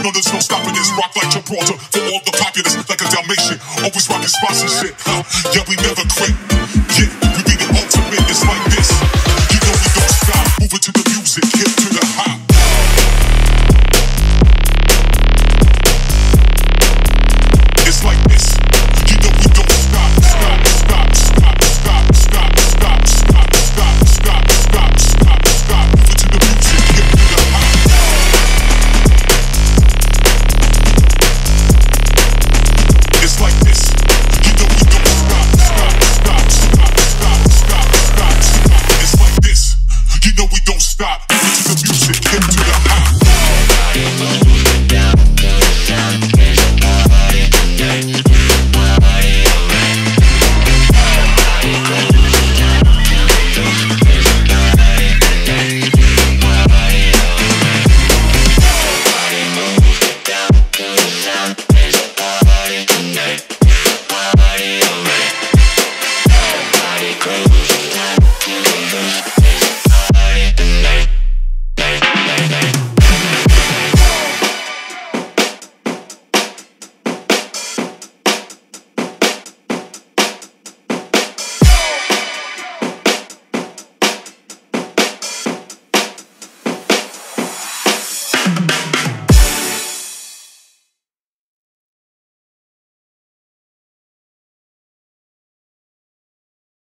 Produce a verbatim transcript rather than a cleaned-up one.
No, there's no stopping this. Rock like Gibraltar for all the populace, like a Dalmatian. Always rocking spots and shit. Huh? Yeah, we never quit.